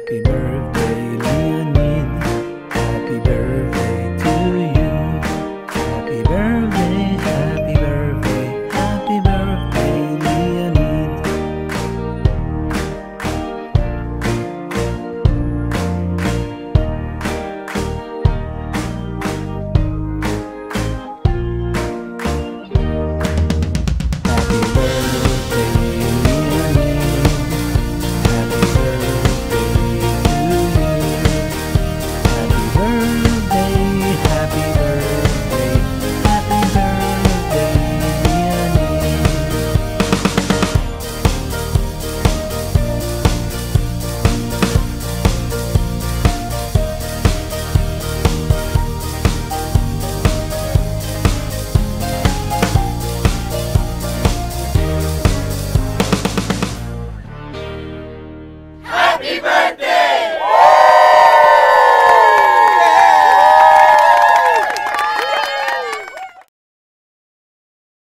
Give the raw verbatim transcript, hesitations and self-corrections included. Happy birthday, Leonid. Happy birthday to you. Happy birthday, happy birthday, happy birthday, Leonid. Happy birthday, happy birthday!